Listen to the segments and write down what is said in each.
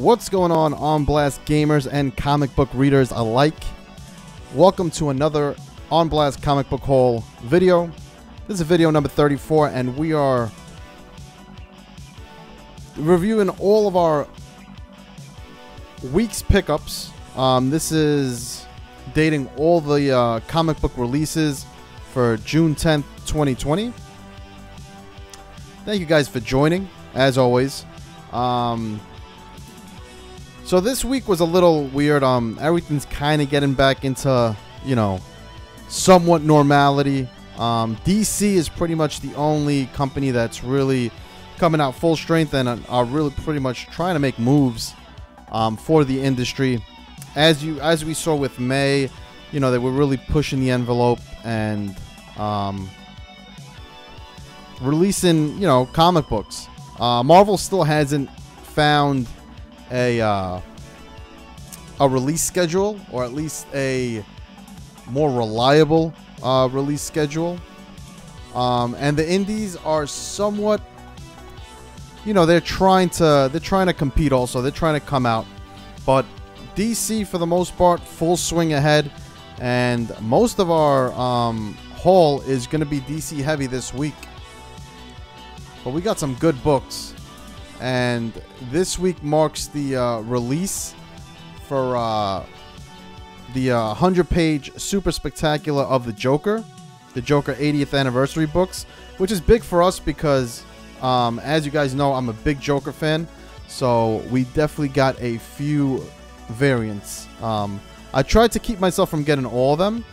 What's going on Blast gamers and comic book readers alike? Welcome to another On Blast comic book haul video. This is video number 34, and we are reviewing all of our week's pickups. This is dating all the comic book releases for June 10th, 2020. Thank you guys for joining, as always. So this week was a little weird. Everything's kind of getting back into, you know, somewhat normality. DC is pretty much the only company that's really coming out full strength and are really pretty much trying to make moves for the industry. As we saw with May, you know, they were really pushing the envelope and releasing, you know, comic books. Marvel still hasn't found a release schedule, or at least a more reliable release schedule. And the indies are somewhat, you know, they're trying to compete also. They're trying to come out, but DC for the most part full swing ahead, and most of our haul is going to be DC heavy this week. But we got some good books, and this week marks the release for the 100-page Super Spectacular of the Joker 80th Anniversary books, which is big for us because, as you guys know, I'm a big Joker fan, so we definitely got a few variants. I tried to keep myself from getting all of them,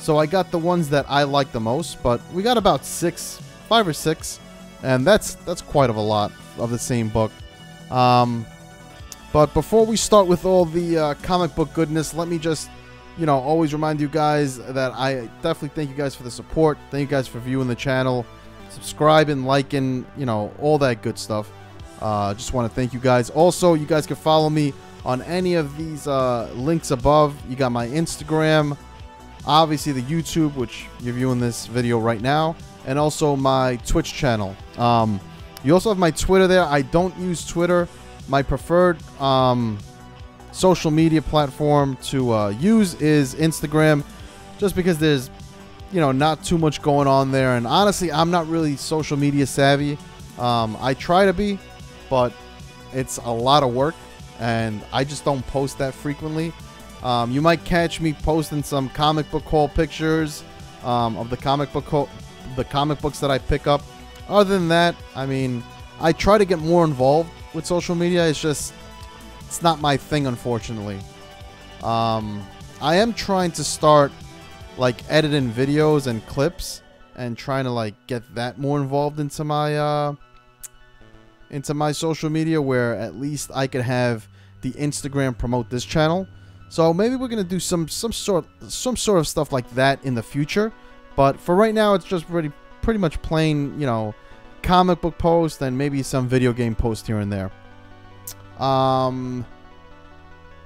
so I got the ones that I like the most, but we got about five or six, and that's quite of a lot of the same book. But before we start with all the comic book goodness, let me just, you know, always remind you guys that I definitely thank you guys for the support. Thank you guys for viewing the channel, subscribing, liking, you know, all that good stuff. Just want to thank you guys. Also, you guys can follow me on any of these links above. You got my Instagram, obviously the YouTube, which you're viewing this video right now, and also my Twitch channel. You also have my Twitter there. I don't use Twitter. My preferred social media platform to use is Instagram, just because there's, you know, not too much going on there. And honestly, I'm not really social media savvy. I try to be, but it's a lot of work, and I just don't post that frequently. You might catch me posting some comic book haul pictures of the comic book haul, the comic books that I pick up. Other than that, I mean, I try to get more involved with social media. It's just, it's not my thing, unfortunately. I am trying to start, like, editing videos and clips and trying to, like, get that more involved into my social media, where at least I could have the Instagram promote this channel. So maybe we're gonna do some sort of stuff like that in the future. But for right now, it's just pretty much plain, you know, comic book posts and maybe some video game posts here and there.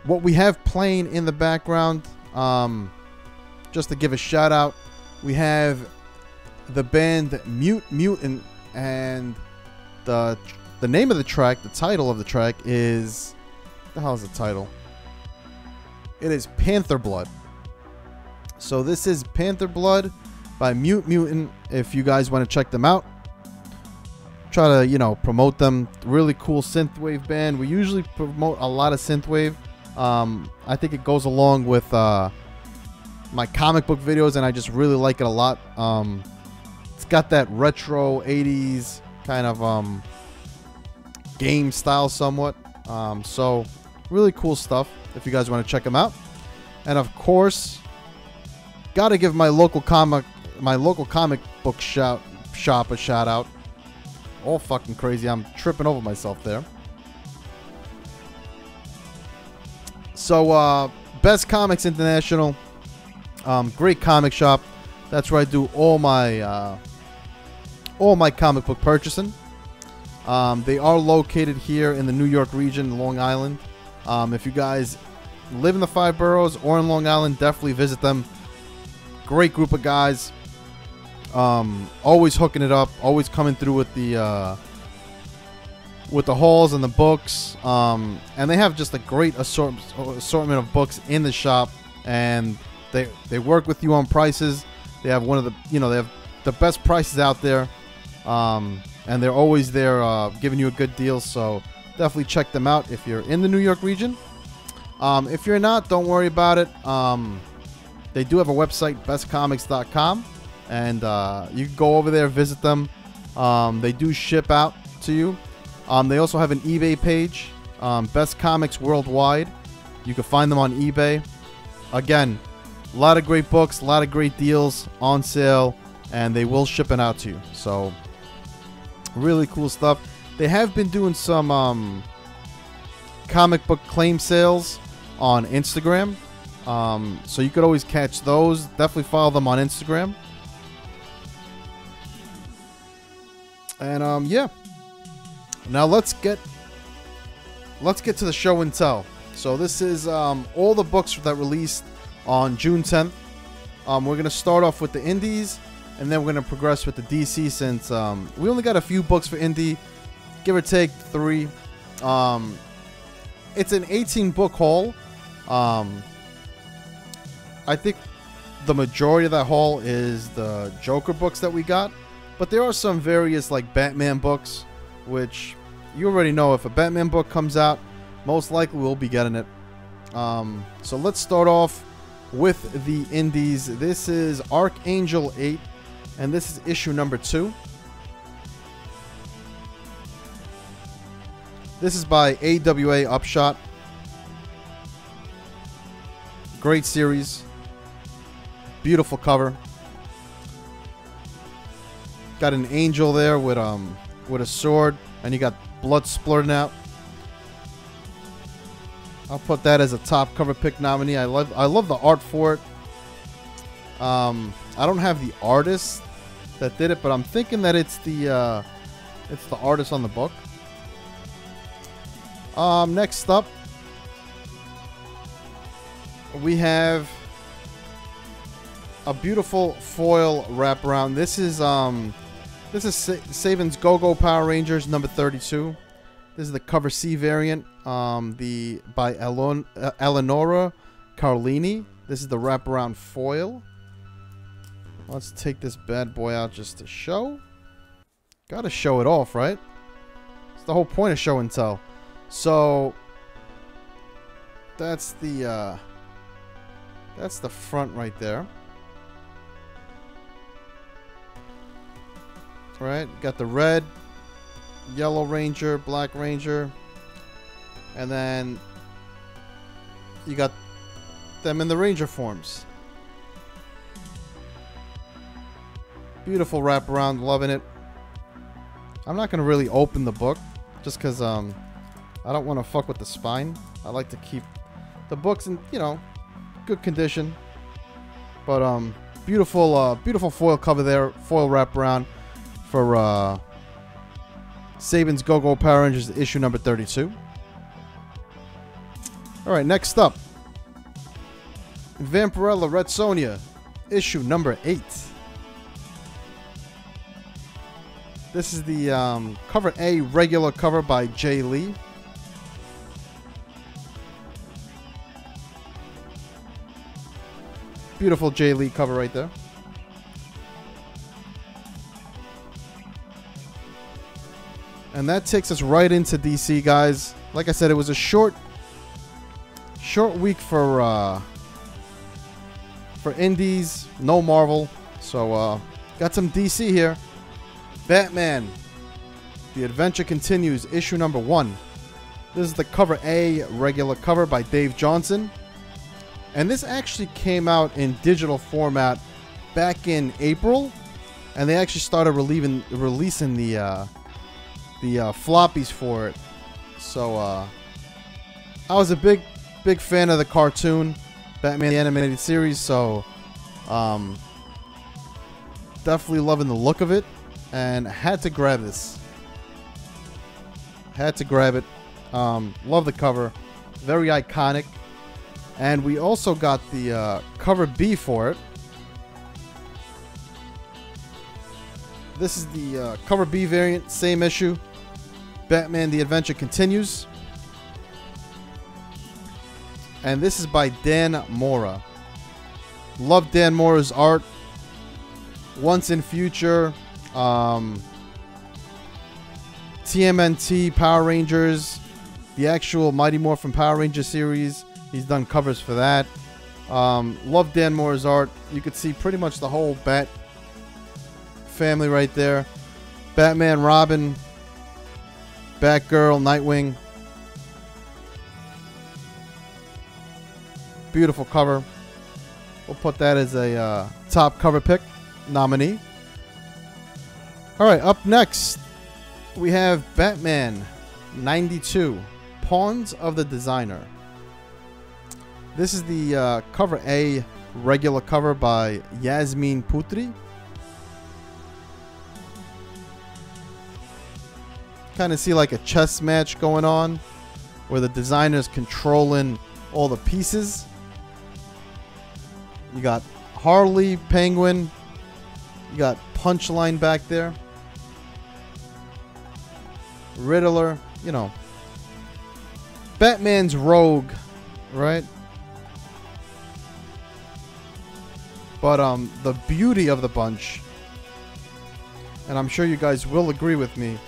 What we have playing in the background, just to give a shout out, we have the band Mute Mutant, and the name of the track, the title of the track is, what the hell is the title? It is Panther Blood. So this is Panther Blood by Mute Mutant, if you guys want to check them out. Try to, you know, promote them. Really cool synthwave band. We usually promote a lot of synthwave. I think it goes along with my comic book videos, and I just really like it a lot. It's got that retro 80s kind of game style somewhat. So really cool stuff if you guys want to check them out. And of course, gotta give my local comic book shop a shout out. All fucking crazy. I'm tripping over myself there. So, Best Comics International. Great comic shop. That's where I do all my comic book purchasing. They are located here in the New York region, Long Island. If you guys live in the five boroughs or in Long Island, definitely visit them. Great group of guys, always hooking it up, always coming through with the with the hauls and the books, and they have just a great assortment of books in the shop, and they work with you on prices. They have one of the, you know, they have the best prices out there, and they're always there giving you a good deal. So definitely check them out if you're in the New York region. If you're not, don't worry about it. They do have a website, bestcomics.com, and you can go over there, visit them. They do ship out to you. They also have an eBay page, Best Comics Worldwide. You can find them on eBay. Again, a lot of great books, a lot of great deals on sale, and they will ship it out to you. So really cool stuff. They have been doing some comic book claim sales on Instagram, so you could always catch those. Definitely follow them on Instagram. And yeah, now let's get to the show and tell. So this is all the books that released on June 10th. We're gonna start off with the indies, and then we're gonna progress with the DC, since we only got a few books for indie, give or take three. It's an 18-book haul. I think the majority of that haul is the Joker books that we got, but there are some various like Batman books, which you already know, if a Batman book comes out, most likely we'll be getting it. So let's start off with the indies. This is Archangel 8, and this is issue number 2. This is by AWA Upshot. Great series. Beautiful cover. Got an angel there with a sword, and you got blood splurting out. I'll put that as a top cover pick nominee. I love the art for it. I don't have the artist that did it, but I'm thinking that it's the artist on the book. Next up, we have a beautiful foil wraparound. This is Saban's Go-Go Power Rangers number 32. This is the cover C variant, by Eleonora Carlini. This is the wraparound foil. Let's take this bad boy out just to show. Gotta show it off, right? It's the whole point of show and tell. So that's the front right there. All right, got the red, yellow ranger, black ranger, and then you got them in the ranger forms. Beautiful wraparound, loving it. I'm not gonna really open the book just because I don't want to fuck with the spine. I like to keep the books in, you know, good condition. But beautiful, beautiful foil cover there, foil wraparound for Saban's Go-Go Power Rangers issue number 32. All right, next up, Vampirella Red Sonia issue number 8. This is the cover A regular cover by Jay Lee. Beautiful Jay Lee cover right there. And that takes us right into DC, guys. Like I said, it was a short week for indies. No Marvel, so got some DC here. Batman: The Adventure Continues, issue number 1. This is the cover A regular cover by Dave Johnson. And this actually came out in digital format back in April, and they actually started releasing the floppies for it. So I was a big fan of the cartoon Batman the Animated Series, so definitely loving the look of it, and had to grab this. Had to grab it. Love the cover, very iconic. And we also got the cover B for it. This is the cover B variant, same issue. Batman: The Adventure Continues. And this is by Dan Mora. Love Dan Mora's art. Once in Future, TMNT Power Rangers, the actual Mighty Morphin Power Rangers series. He's done covers for that. Love Dan Mora's art. You could see pretty much the whole Bat family right there. Batman, Robin, Batgirl, Nightwing. Beautiful cover. We'll put that as a top cover pick nominee. Alright, up next we have Batman 92, Pawns of the Designer. This is the cover A, regular cover by Yasmin Putri. Kind of see like a chess match going on where the designer's controlling all the pieces. You got Harley, Penguin, you got Punchline back there, Riddler, you know, Batman's rogue, right? But the beauty of the bunch, and I'm sure you guys will agree with me,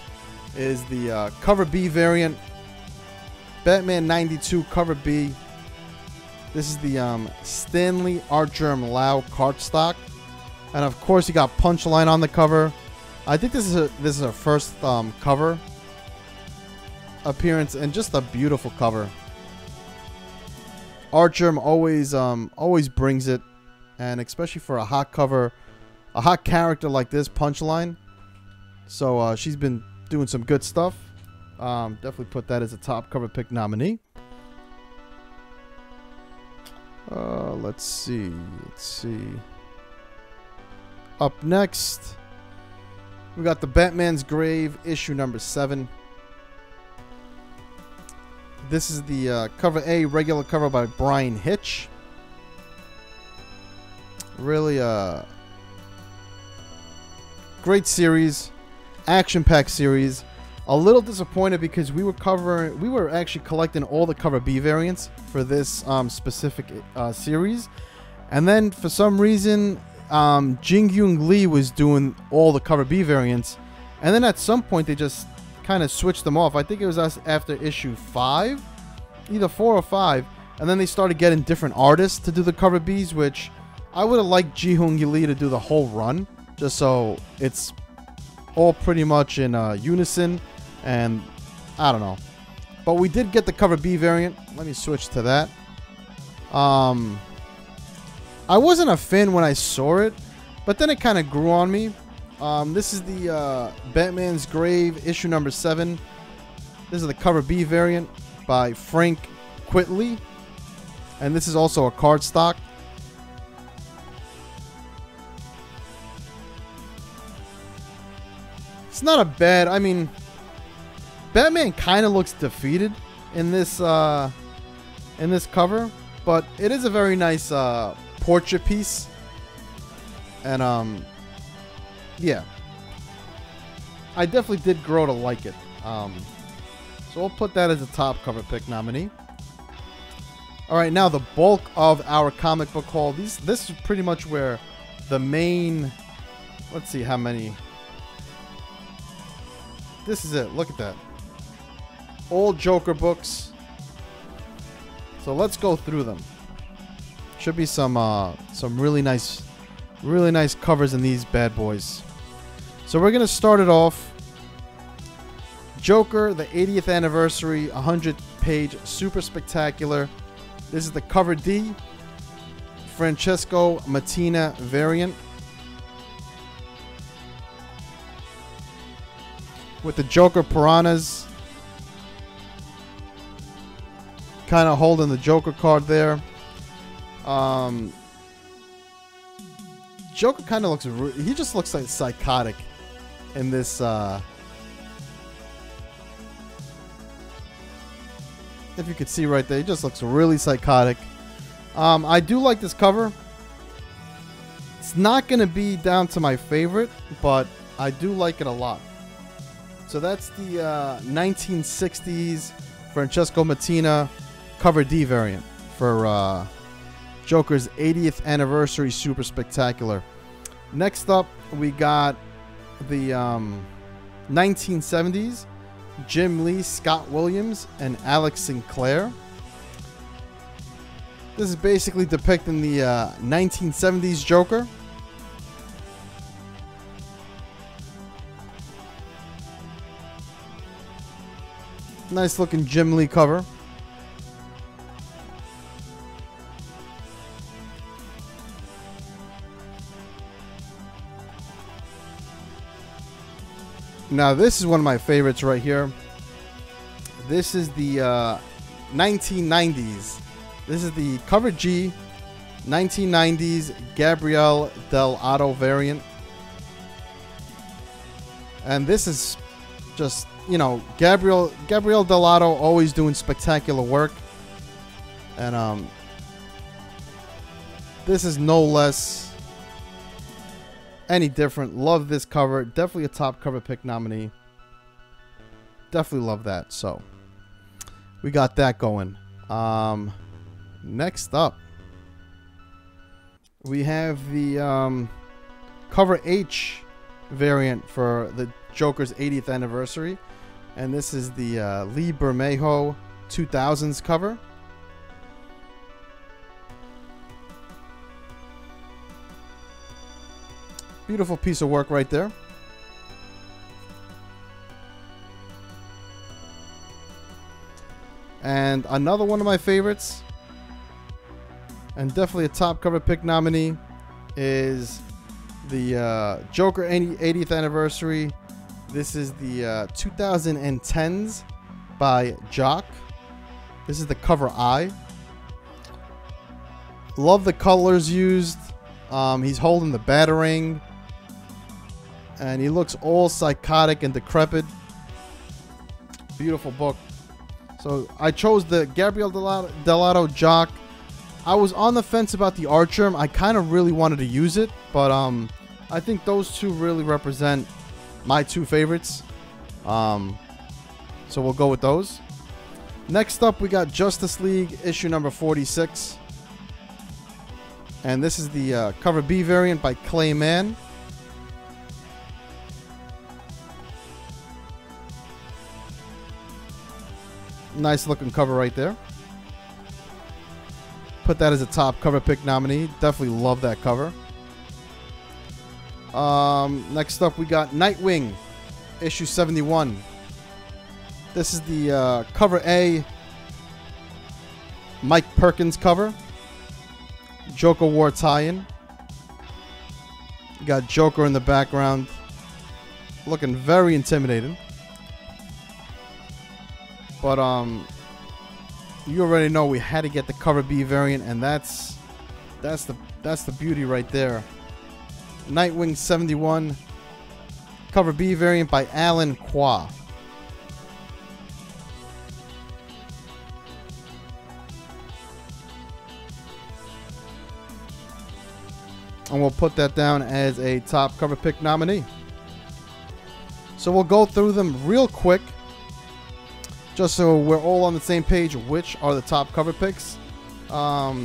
is the cover B variant, Batman 92 cover B. This is the Stanley Artgerm Lau cardstock, and of course you got Punchline on the cover. I think this is her first cover appearance, and just a beautiful cover. Artgerm always brings it, and especially for a hot cover, a hot character like this, Punchline. So she's been doing some good stuff. Definitely put that as a top cover pick nominee. Let's see. Up next, we got the Batman's Grave issue number 7. This is the cover A, regular cover by Brian Hitch. Really great series, action-packed series. A little disappointed because we were actually collecting all the cover B variants for this specific series, and then for some reason Jeehyung Lee was doing all the cover B variants, and then at some point they just kind of switched them off. I think it was us after issue 5, either 4 or 5, and then they started getting different artists to do the cover B's, which I would have liked Jeehyung Lee to do the whole run, just so it's all pretty much in unison. And I don't know, but we did get the cover B variant. Let me switch to that. I wasn't a fan when I saw it, but then it kind of grew on me. This is the Batman's Grave issue number 7. This is the cover B variant by Frank Quitely, and this is also a cardstock. It's not a bad, I mean, Batman kind of looks defeated in this cover, but it is a very nice portrait piece, and yeah, I definitely did grow to like it. So we'll put that as a top cover pick nominee. All right, now the bulk of our comic book haul. This is pretty much where the main. Let's see how many. This is it. Look at that. All Joker books. So let's go through them. Should be some really nice covers in these bad boys. So we're gonna start it off. Joker, the 80th anniversary, 100-page super spectacular. This is the cover D, Francesco Mattina variant, with the Joker piranhas kind of holding the Joker card there. Joker kind of looks, he just looks like psychotic in this if you could see right there, he just looks really psychotic. I do like this cover. It's not gonna be down to my favorite, but I do like it a lot. So that's the 1960s Francesco Mattina cover D variant for Joker's 80th anniversary Super Spectacular. Next up, we got the 1970s Jim Lee, Scott Williams, and Alex Sinclair. This is basically depicting the 1970s Joker. Nice looking Jim Lee cover. Now this is one of my favorites right here. This is the 1990s. This is the cover G 1990s Gabriele Dell'Otto variant. And this is just, you know, Gabriele Dell'Otto always doing spectacular work. And this is no less any different. Love this cover. Definitely a top cover pick nominee. Definitely love that. So we got that going. Next up, we have the cover H variant for the Joker's 80th anniversary. And this is the Lee Bermejo 2000s cover. Beautiful piece of work right there. And another one of my favorites, and definitely a top cover pick nominee, is the Joker 80th anniversary. This is the 2010s by Jock. This is the cover I. Love the colors used. He's holding the Batarang. And he looks all psychotic and decrepit. Beautiful book. So I chose the Gabriele Dell'Otto Jock. I was on the fence about the Artgerm. I kind of really wanted to use it, but I think those two really represent my two favorites. So we'll go with those. Next up, we got Justice League issue number 46. And this is the cover B variant by Clay Mann. Nice looking cover right there. Put that as a top cover pick nominee. Definitely love that cover. Next up, we got Nightwing issue 71. This is the cover A Mike Perkins cover. Joker War tie-in. You got Joker in the background, looking very intimidating. But you already know we had to get the cover B variant, and that's the beauty right there. Nightwing 71 cover B variant by Alan Quah. And we'll put that down as a top cover pick nominee. So we'll go through them real quick, just so we're all on the same page, which are the top cover picks.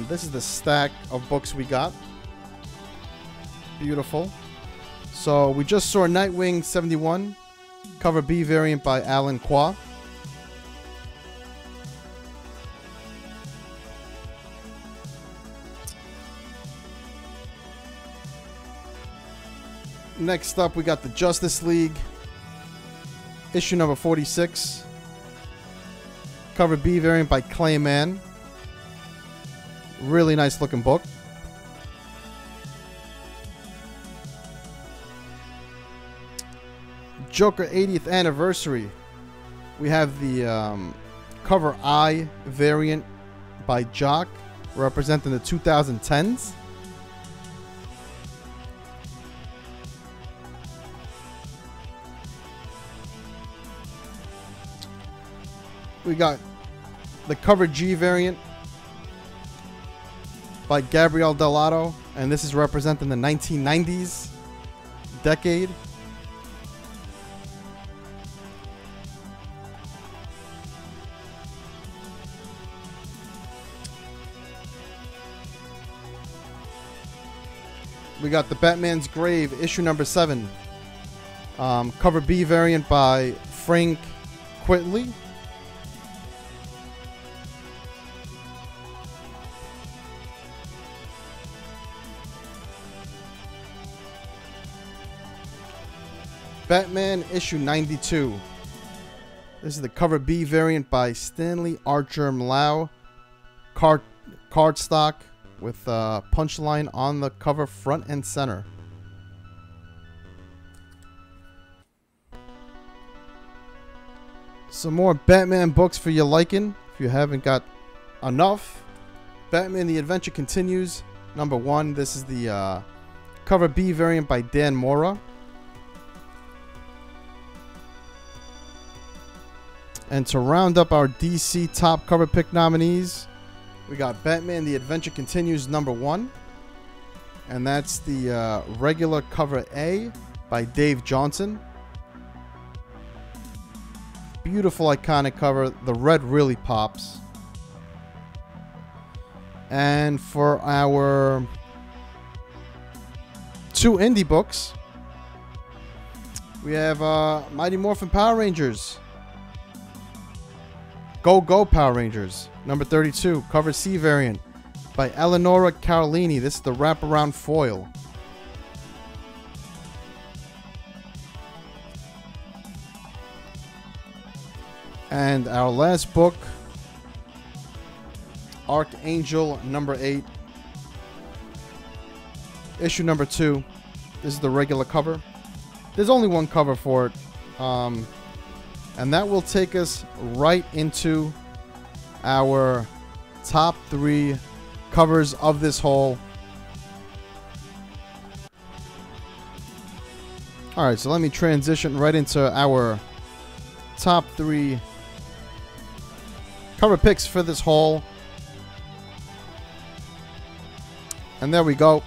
This is the stack of books we got. Beautiful. So we just saw Nightwing 71, cover B variant by Alan Quah. Next up, we got the Justice League issue number 46, cover B variant by Clay Mann. Really nice looking book. Joker 80th anniversary. We have the cover I variant by Jock, representing the 2010s. We got the cover G variant by Gabriele Dell'Otto, and this is representing the 1990s decade. we got the Batman's Grave, issue number 7. Cover B variant by Frank Quitely. Batman issue 92. This is the cover B variant by Stanley Artgerm Lau. Cardstock with punchline on the cover front and center. Some more Batman books for your liking if you haven't got enough. Batman: The Adventure Continues, number 1. This is the cover B variant by Dan Mora. And to round up our DC top cover pick nominees, we got Batman: The Adventure Continues, number 1. And that's the regular cover A by Dave Johnson. Beautiful, iconic cover. The red really pops. And for our 2 indie books, we have Mighty Morphin Power Rangers. Go-Go Power Rangers, number 32, cover C variant by Eleonora Carlini. This is the wraparound foil. And our last book, Archangel number 8, issue number 2. This is the regular cover. There's only one cover for it. And that will take us right into our top 3 covers of this haul. Alright, so let me transition right into our top 3 cover picks for this haul. And there we go.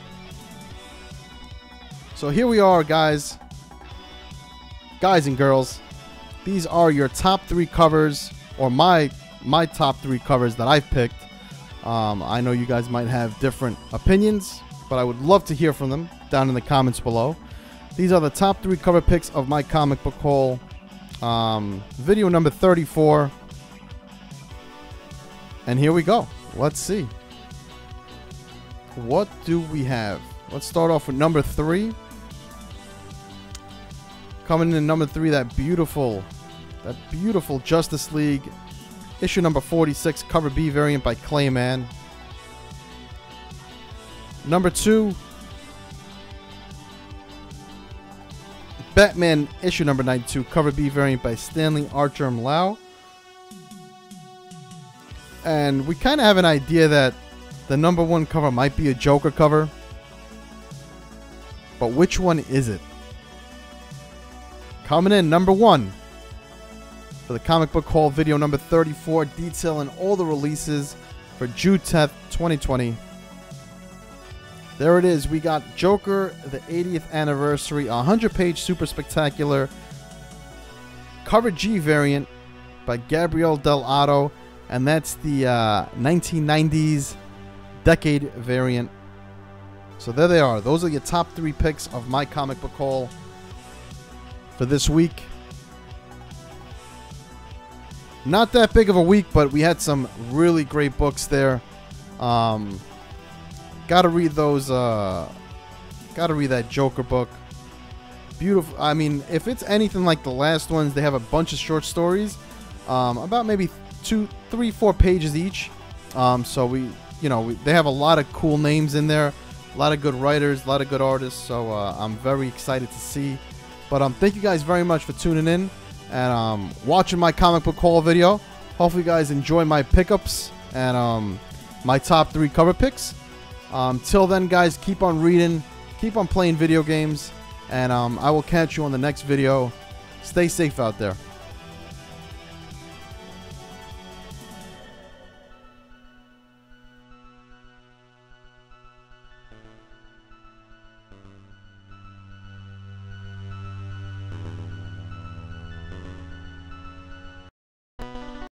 So here we are, guys. Guys and girls. These are your top 3 covers, or my top 3 covers that I've picked. I know you guys might have different opinions, but I would love to hear from them down in the comments below. These are the top 3 cover picks of my comic book haul. Video number 34. And here we go. Let's see. What do we have? Let's start off with number 3. Coming in number 3, that beautiful Justice League, issue number 46, cover B variant by Clay Mann. Number 2, Batman issue number 92, cover B variant by Stanley Artgerm Lau. And we kind of have an idea that the number 1 cover might be a Joker cover, but which one is it? Coming in number 1 for the comic book haul, video number 34, detailing all the releases for June 10th, 2020. There it is. We got Joker, the 80th anniversary, 100-page super spectacular, cover G variant by Gabriele Dell'Otto, and that's the 1990s decade variant. So there they are. Those are your top 3 picks of my comic book haul for this week. Not that big of a week, but we had some really great books there. Gotta read those. Gotta read that Joker book. Beautiful. I mean, if it's anything like the last ones, they have a bunch of short stories, about maybe 2, 3, 4 pages each. So they have a lot of cool names in there, a lot of good writers, a lot of good artists. So I'm very excited to see. But thank you guys very much for tuning in and watching my comic book haul video. Hopefully you guys enjoy my pickups and my top 3 cover picks. Till then, guys, keep on reading, keep on playing video games, and I will catch you on the next video. Stay safe out there.